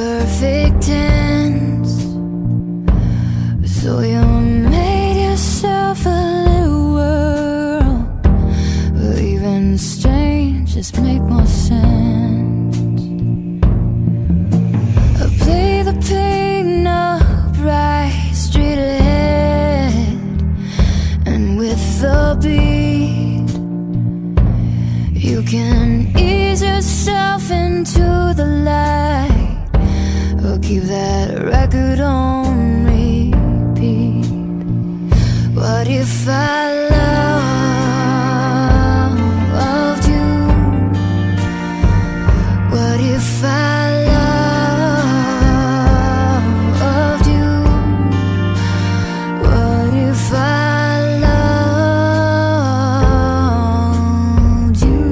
perfect tense. So you made yourself a little world, but even strange just make more sense. I play the pain up right straight ahead, and with the beat you can ease yourself into the light. I'll keep that record on repeat. What if I loved you? What if I loved you? What if I loved you?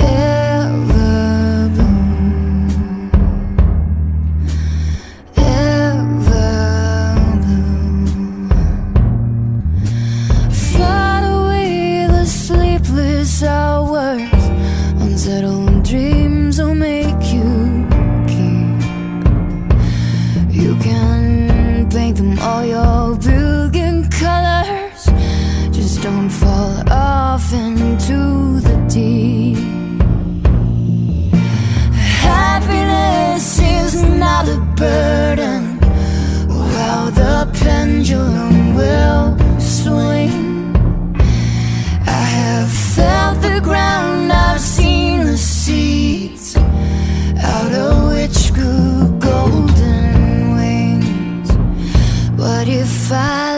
Ever blue. Fought away the sleepless hours, unsettled dreams will make you keep. You can paint them all your brilliant colors, just don't fall off into the deep. Happiness is not a burden, or how the pendulum will swing. I have felt the ground, I've seen the seeds out of which grew golden wings. What if I